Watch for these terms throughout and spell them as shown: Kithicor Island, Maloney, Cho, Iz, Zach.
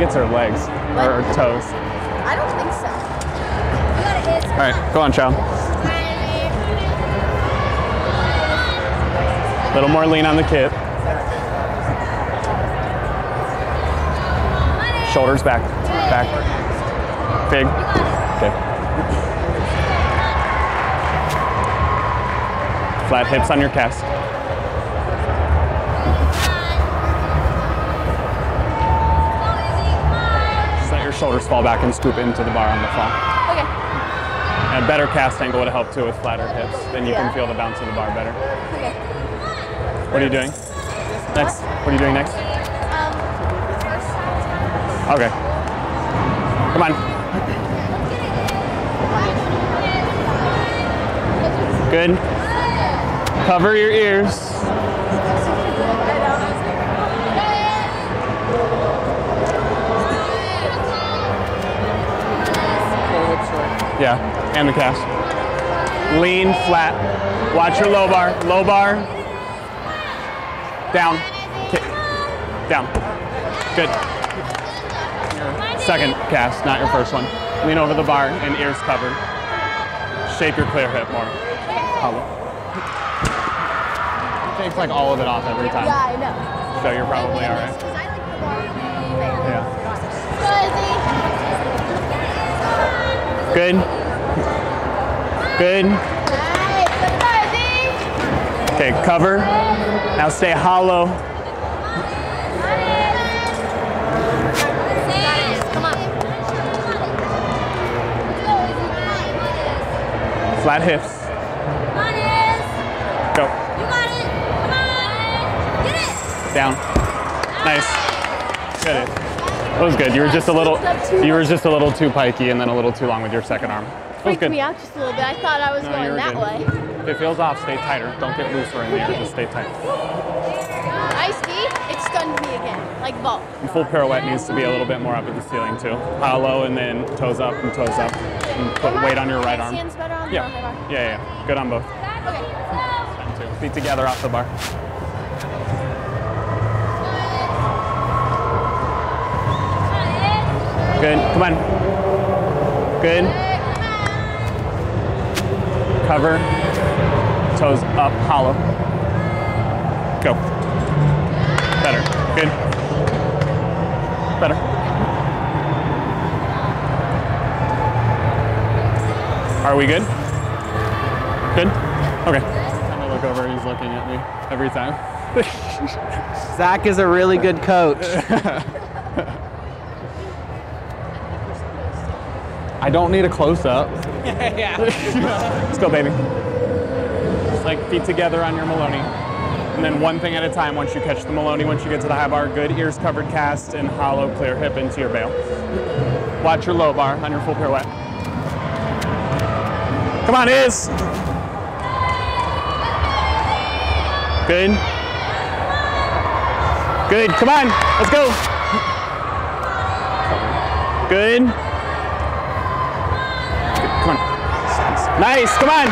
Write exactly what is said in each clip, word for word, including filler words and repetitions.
think it's her legs what? or her toes. I don't think so. All right, go on, Cho. A little more lean on the kip. Shoulders back, back. Big, big. Flat hips on your calves. Just let your shoulders fall back and scoop into the bar on the fall. A better cast angle would help too with flatter hips. Then you yeah. can feel the bounce of the bar better. Okay. What are you doing? Next. What are you doing next? Um, first time. Okay. Come on. Good. Cover your ears. Yeah. And the calves. Lean, flat. Watch your low bar. Low bar. Down. Kick. Down. Good. Second calves, not your first one. Lean over the bar and ears covered. Shape your clear hip more. It takes like all of it off every time. Yeah, I know. So you're probably all right. Yeah. Good. Good. Okay, cover. Now stay hollow. Flat hips. Go. Down. Nice. Good. That was good. You were just a little. You were just a little too pikey, and then a little too long with your second arm. Freaked me out just a little bit. I thought I was no, going that good. way. If it feels off, stay tighter. Don't get looser in the air. Just stay tight. Ice D, it stunned me again. Like vault. The full pirouette needs to be a little bit more up at the ceiling too. Hollow and then toes up and toes up. And put weight on your right arm. Hands better on the yeah. Bar. Yeah, yeah. Good on both. Okay. Feet together off the bar. Good. Come on. Good. Cover, toes up, hollow. Go. Better. Good. Better. Are we good? Good? Okay. I'm gonna look over, he's looking at me every time. Zach is a really good coach. I don't need a close-up. Yeah. Let's go, baby. Just like feet together on your Maloney. And then one thing at a time once you catch the Maloney, once you get to the high bar, good ears covered cast and hollow clear hip into your bail. Watch your low bar on your full pirouette. Come on, Iz. Good. Good, come on, let's go. Good. Nice, come on.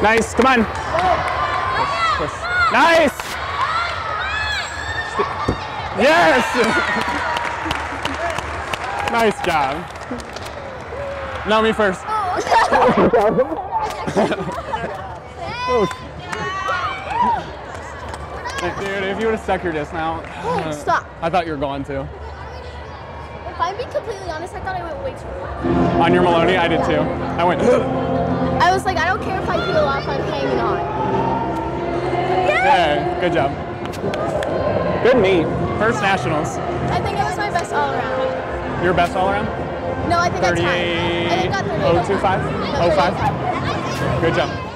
Nice, come on. Nice. Yes. Nice job. No, me first. Dude, if you would have stuck your disc now. Uh, Stop. I thought you were going to. If I'm being completely honest, I thought I went way too far. On your Maloney, I did yeah. too. I went. I was like, I don't care if I peel off, I'm hanging on. Yay! Yeah, good job. Good meet. First nationals. I think it was my best all around. Your best all around? No, I think I timed. I think I got thirty-eight oh two five. oh five. Good job.